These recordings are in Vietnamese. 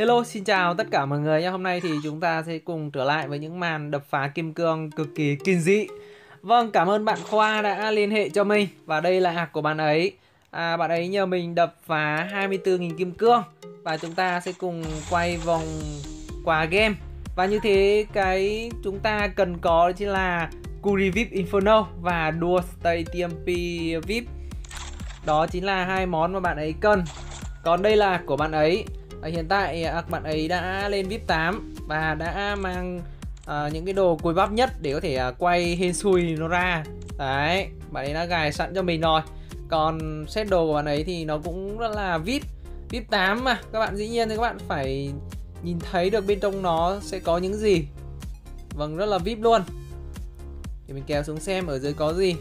Hello, xin chào tất cả mọi người nhé. Hôm nay thì chúng ta sẽ cùng trở lại với những màn đập phá kim cương cực kỳ kinh dị. Vâng, cảm ơn bạn Khoa đã liên hệ cho mình. Và đây là hạc của bạn ấy. Bạn ấy nhờ mình đập phá 24.000 kim cương. Và chúng ta sẽ cùng quay vòng qua game. Và như thế cái chúng ta cần có chính là Kukri VIP Inferno và Dual State TMP VIP. Đó chính là hai món mà bạn ấy cần. Còn đây là của bạn ấy. Hiện tại bạn ấy đã lên VIP 8 và đã mang những cái đồ cùi bắp nhất để có thể quay hên xui nó ra. Đấy, bạn ấy đã gài sẵn cho mình rồi. Còn set đồ của bạn ấy thì nó cũng rất là VIP. VIP 8 mà, các bạn dĩ nhiên thì các bạn phải nhìn thấy được bên trong nó sẽ có những gì. Vâng, rất là VIP luôn. Thì mình kéo xuống xem ở dưới có gì.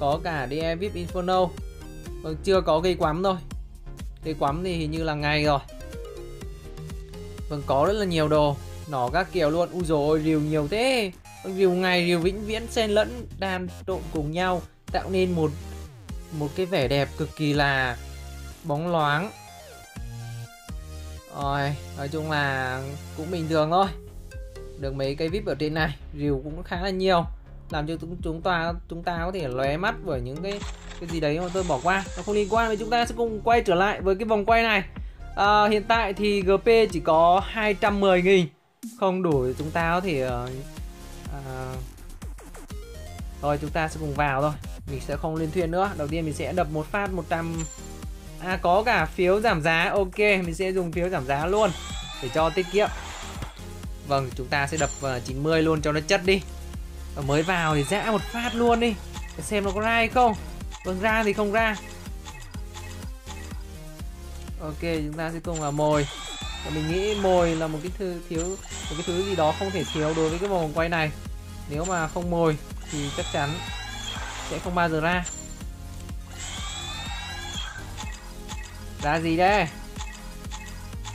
Có cả DE VIP Inferno. Vâng, chưa có cây quắm thôi. Cây quắm thì hình như là ngày rồi. Vâng, có rất là nhiều đồ. Nó các kiểu luôn. Úi dồi ôi, rìu nhiều thế. Rìu ngày, rìu vĩnh viễn xen lẫn, đan trộn cùng nhau, tạo nên một cái vẻ đẹp cực kỳ là bóng loáng. Rồi, nói chung là cũng bình thường thôi. Được mấy cây VIP ở trên này. Rìu cũng khá là nhiều, làm cho chúng ta có thể lóe mắt bởi những cái gì đấy mà tôi bỏ qua. Nó không liên quan với chúng ta. Sẽ cùng quay trở lại với cái vòng quay này. Hiện tại thì GP chỉ có 210.000, không đủ chúng ta có thể rồi chúng ta sẽ cùng vào thôi. Mình sẽ không liên thuyên nữa. Đầu tiên mình sẽ đập một phát 100. Có cả phiếu giảm giá. Ok, mình sẽ dùng phiếu giảm giá luôn để cho tiết kiệm. Vâng, chúng ta sẽ đập 90 luôn cho nó chất đi. Và mới vào thì dã một phát luôn đi để xem nó có ra hay không. Vâng, ra thì không ra. Ok, chúng ta sẽ cùng là mồi. Và mình nghĩ mồi là một cái thứ gì đó không thể thiếu đối với cái vòng quay này. Nếu mà không mồi thì chắc chắn sẽ không bao giờ ra. Ra gì đây?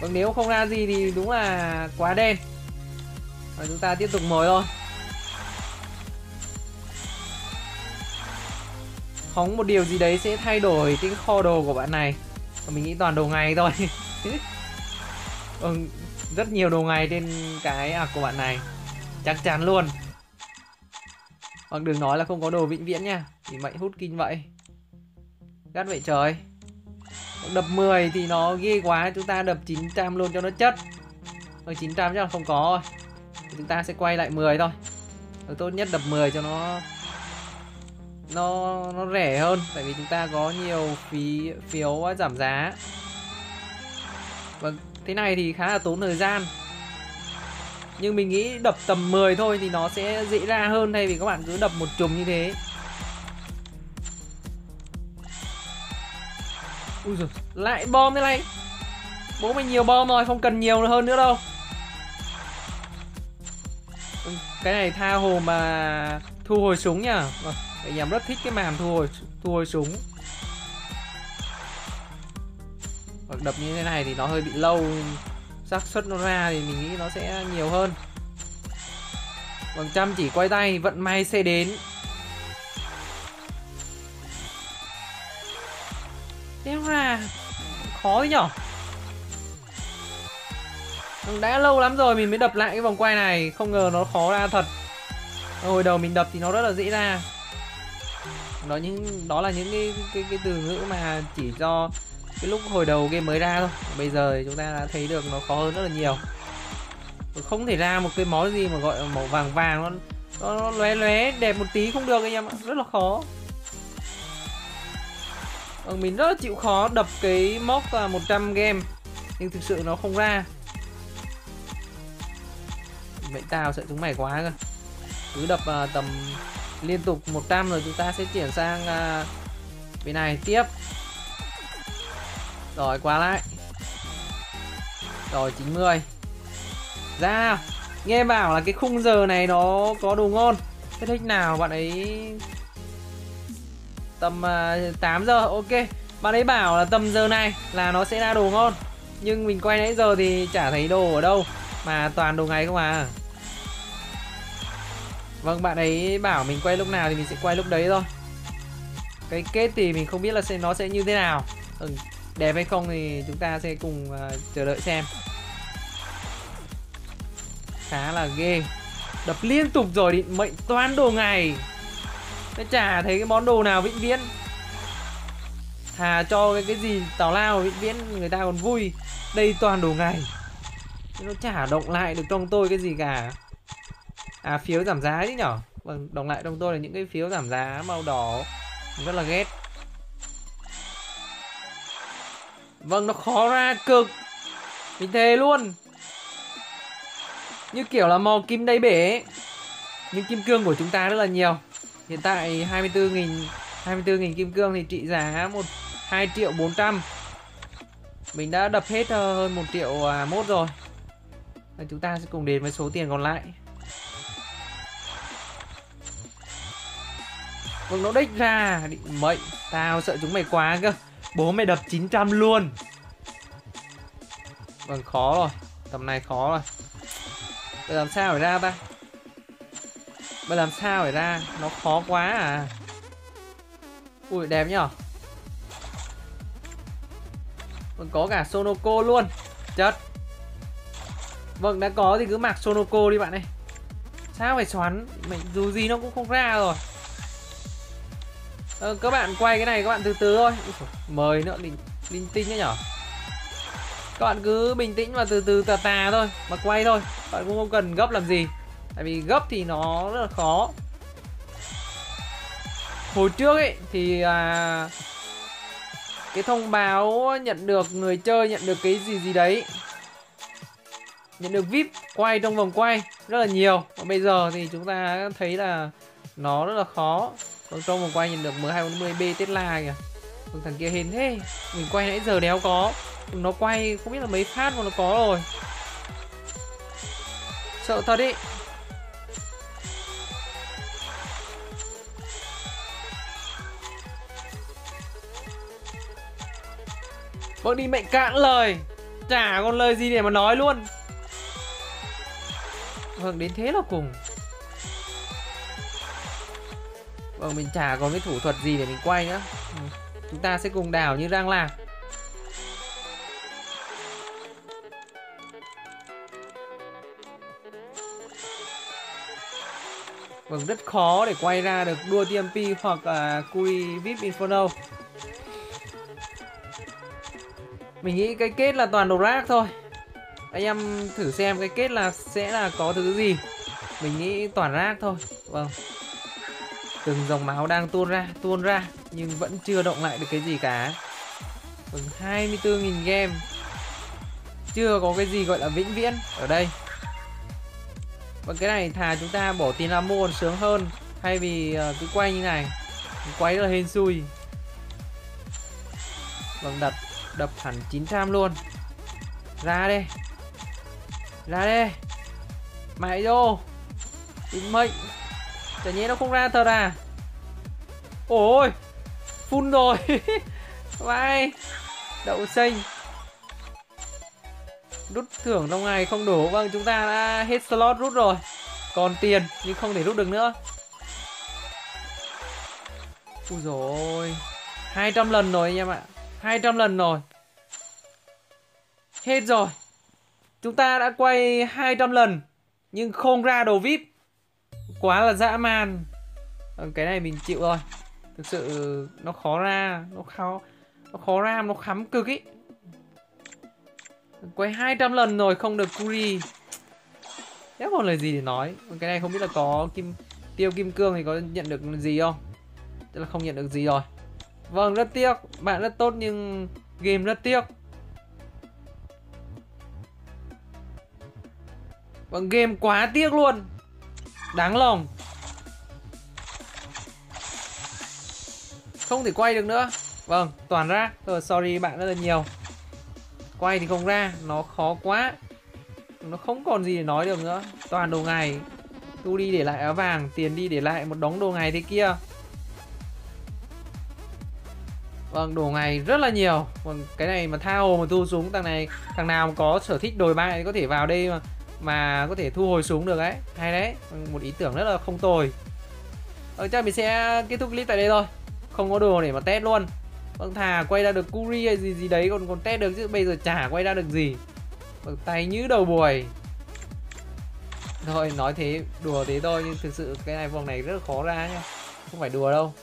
Vâng, nếu không ra gì thì đúng là quá đen. Và chúng ta tiếp tục mồi thôi. Không, một điều gì đấy sẽ thay đổi cái kho đồ của bạn này. Mình nghĩ toàn đồ ngày thôi. Ừ, rất nhiều đồ ngày trên cái của bạn này. Chắc chắn luôn. Vâng, đừng nói là không có đồ vĩnh viễn nha. Thì mạnh hút kinh vậy. Gắt vậy trời. Đập 10 thì nó ghê quá. Chúng ta đập 900 luôn cho nó chất. Ừ, 900 chắc là không có rồi. Chúng ta sẽ quay lại 10 thôi. Ừ, tốt nhất đập 10 cho nó rẻ hơn, tại vì chúng ta có nhiều phiếu giảm giá. Vâng, thế này thì khá là tốn thời gian, nhưng mình nghĩ đập tầm 10 thôi thì nó sẽ dễ ra hơn, thay vì các bạn cứ đập một chùm như thế. Ui giời, lại bom thế này. Bố mày nhiều bom rồi, không cần nhiều hơn nữa đâu. Cái này tha hồ mà thu hồi súng nhá. Vâng, anh em rất thích cái màn thu hồi súng. Hoặc đập như thế này thì nó hơi bị lâu, xác suất nó ra thì mình nghĩ nó sẽ nhiều hơn. Bằng chăm chỉ quay tay, vận may sẽ đến. Đéo ra, khó nhở. Đã lâu lắm rồi mình mới đập lại cái vòng quay này, không ngờ nó khó ra thật. Hồi đầu mình đập thì nó rất là dễ ra. Đó là những cái từ ngữ mà chỉ do cái lúc hồi đầu game mới ra thôi. Bây giờ thì chúng ta đã thấy được nó khó hơn rất là nhiều. Không thể ra một cái món gì mà gọi là màu vàng vàng, nó lóe lóe đẹp một tí không được anh em ạ, rất là khó. Mình rất là chịu khó đập cái móc 100 game nhưng thực sự nó không ra. Vậy tao sợ chúng mày quá cơ. Cứ đập tầm liên tục 100 rồi chúng ta sẽ chuyển sang bên này tiếp. Rồi qua lại. Rồi 90. Ra. Nghe bảo là cái khung giờ này nó có đồ ngon. Thế thích nào bạn ấy tầm 8 giờ. Ok. Bạn ấy bảo là tầm giờ này là nó sẽ ra đồ ngon. Nhưng mình quay nãy giờ thì chả thấy đồ ở đâu mà toàn đồ ngày không à. Vâng, bạn ấy bảo mình quay lúc nào thì mình sẽ quay lúc đấy thôi. Cái kết thì mình không biết là nó sẽ như thế nào. Đẹp hay không thì chúng ta sẽ cùng chờ đợi xem. khá là ghê. Đập liên tục rồi, định mệnh toán đồ ngày. Thế chả thấy cái món đồ nào vĩnh viễn. Thà cho cái gì tào lao vĩnh viễn người ta còn vui. Đây toàn đồ ngày, nó chả động lại được trong tôi cái gì cả. À, phiếu giảm giá chứ nhở. Vâng, đồng lại trong tôi là những cái phiếu giảm giá màu đỏ. Mình rất là ghét. Vâng, nó khó ra cực. Mình thề luôn. Như kiểu là mò kim đầy bể. Nhưng kim cương của chúng ta rất là nhiều. Hiện tại 24.000 kim cương thì trị giá 2.400.000. Mình đã đập hết hơn 1.100.000 rồi. Và chúng ta sẽ cùng đến với số tiền còn lại. Vâng, nó đích ra. Định mệnh, tao sợ chúng mày quá cơ. Bố mày đập 900 luôn. Vâng, khó rồi. Tầm này khó rồi. Bây làm sao phải ra ta? Bây làm sao phải ra? Nó khó quá à. Ui, đẹp nhở. Còn có cả Sonoko luôn. Chất. Vâng, đã có thì cứ mặc Sonoko đi bạn ơi. Sao phải xoắn? Mình dù gì nó cũng không ra rồi. Các bạn quay cái này các bạn từ từ thôi. Mời nữa, linh tinh đấy nhở. Các bạn cứ bình tĩnh và từ từ tà thôi. Mà quay thôi. Các bạn cũng không cần gấp làm gì. Tại vì gấp thì nó rất là khó. Hồi trước ấy thì cái thông báo nhận được người chơi nhận được cái gì đấy, nhận được VIP quay trong vòng quay rất là nhiều. Còn bây giờ thì chúng ta thấy là nó rất là khó. Còn trong vòng quay nhận được M240B tết la kìa. Còn thằng kia hên thế. Mình quay nãy giờ đéo có. Nó quay không biết là mấy phát mà nó có rồi. Sợ thật ý. Bọn đi mệnh cạn lời. Chả còn lời gì để mà nói luôn. Vâng, đến thế là cùng. Vâng, mình chả còn cái thủ thuật gì để mình quay nữa. Chúng ta sẽ cùng đảo như rang lạc. Vâng, rất khó để quay ra được Dual TMP hoặc là Kukri VIP Inferno. Mình nghĩ cái kết là toàn đồ rác thôi. Anh em thử xem cái kết là sẽ là có thứ gì. Mình nghĩ toàn rác thôi. Vâng. Từng dòng máu đang tuôn ra. Nhưng vẫn chưa động lại được cái gì cả. Vâng, 24.000 game. Chưa có cái gì gọi là vĩnh viễn ở đây. Và cái này thà chúng ta bỏ tiền làm mua còn sướng hơn. Thay vì cứ quay như này. Quay rất là hên xui. Vâng, đập hẳn 900 luôn. Ra đây. Mày vô. Tính mệnh. Chả nhẽ nó không ra thật à. Ôi, phun rồi. Vai. Đậu xanh. Rút thưởng trong ngày không đủ. Vâng, chúng ta đã hết slot rút rồi. Còn tiền nhưng không thể rút được nữa. Ui dồi ôi, 200 lần rồi anh em ạ. 200 lần rồi. Hết rồi. Chúng ta đã quay 200 lần nhưng không ra đồ VIP. Quá là dã man. Cái này mình chịu rồi. Thực sự nó khó ra. Nó khó ra, nó khắm cực ý. Quay 200 lần rồi không được Kukri. Thế còn lời gì để nói. Cái này không biết là có kim cương thì có nhận được gì không. Tức là không nhận được gì rồi. Vâng, rất tiếc. Bạn rất tốt nhưng game rất tiếc. Vâng, game quá tiếc luôn. Đáng lòng. Không thể quay được nữa. Vâng, toàn ra. Rồi, sorry bạn rất là nhiều. Quay thì không ra, nó khó quá. Nó không còn gì để nói được nữa. Toàn đồ ngày. Tu đi để lại áo vàng, tiền đi để lại một đống đồ ngày thế kia. Vâng, đồ ngày rất là nhiều. Vâng, cái này mà tha hồ mà thu súng. Thằng nào mà có sở thích đồi bại có thể vào đây mà có thể thu hồi súng được ấy. Hay đấy, một ý tưởng rất là không tồi. Chắc mình sẽ kết thúc clip tại đây thôi. Không có đồ để mà test luôn. Vâng, thà quay ra được Kukri hay gì đấy còn test được chứ bây giờ chả quay ra được gì. Vâng, tay như đầu buổi. Thôi nói thế đùa thế thôi, nhưng thực sự cái này vòng này rất là khó ra nhá, không phải đùa đâu,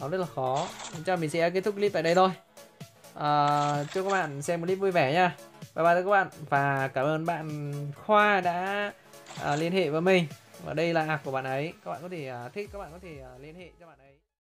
nó rất là khó. Cho mình sẽ kết thúc clip tại đây thôi. Chúc các bạn xem một clip vui vẻ nha. Bye bye các bạn, và cảm ơn bạn Khoa đã liên hệ với mình, và đây là app của bạn ấy, các bạn có thể thích, các bạn có thể liên hệ cho bạn ấy.